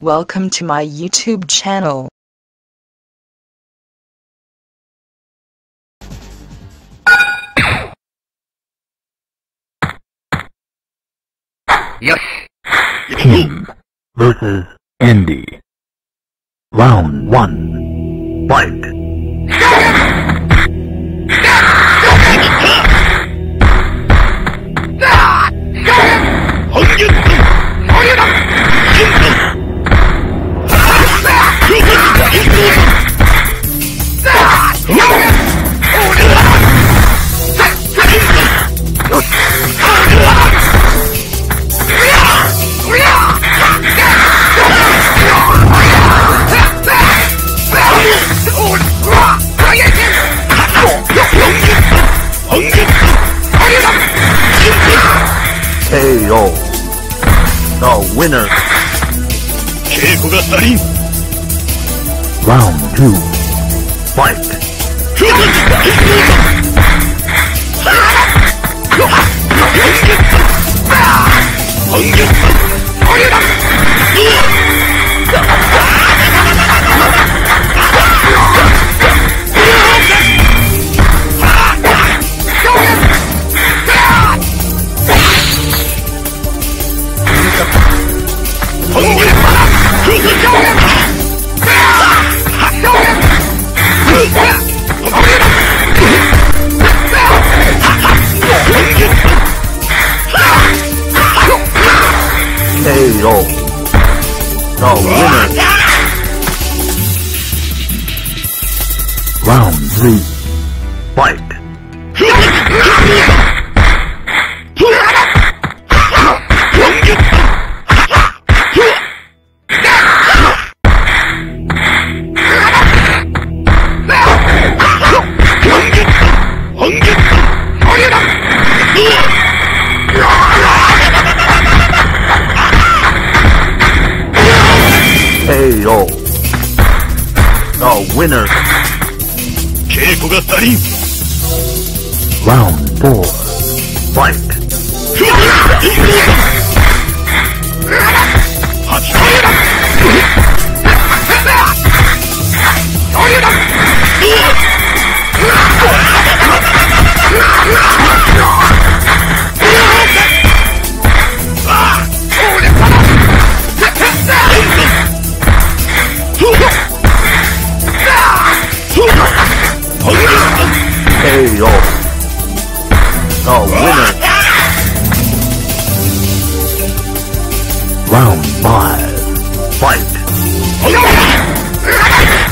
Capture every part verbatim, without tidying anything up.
Welcome to my YouTube channel. Yes. Kim versus Andy. Round one. Fight. K O. The winner. Round two. Fight. K O. The winner. Round three. Fight. K O. The winner. Round four. Fight. K O. The winner. Round five. Fight. K O.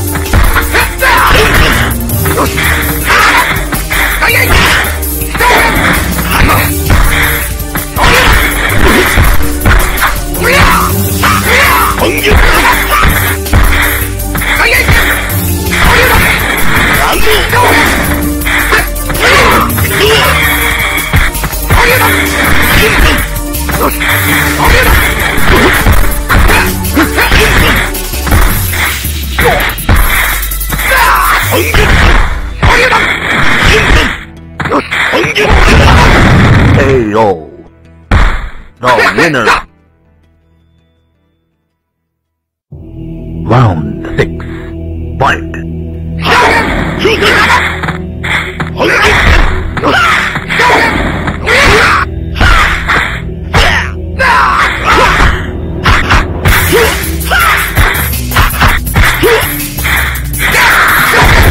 The winner. Round six. Fight. K O. The winner.